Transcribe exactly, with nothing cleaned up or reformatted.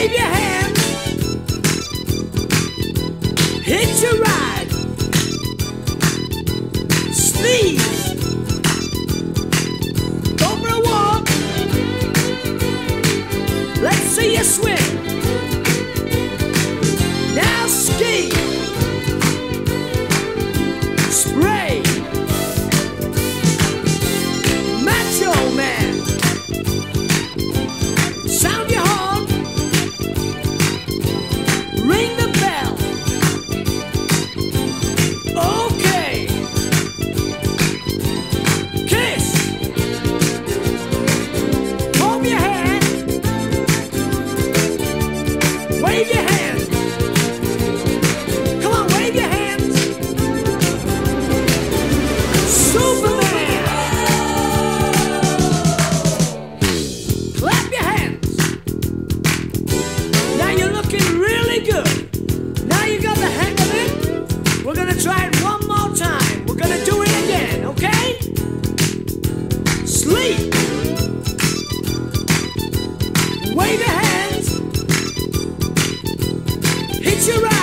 wave your hand, hitch a ride, sneeze, go for a walk, let's see you swim, now ski, spray, macho man, sound your horn, ring the bell, okay, kiss, comb your hair, wave your hand, come on, wave your hands, Superman, clap your hands. Now you're looking really good. Now you got the hang of it. We're gonna try it one more time. We're gonna do it again, okay? Sleep. Wave your hands. Hit your right.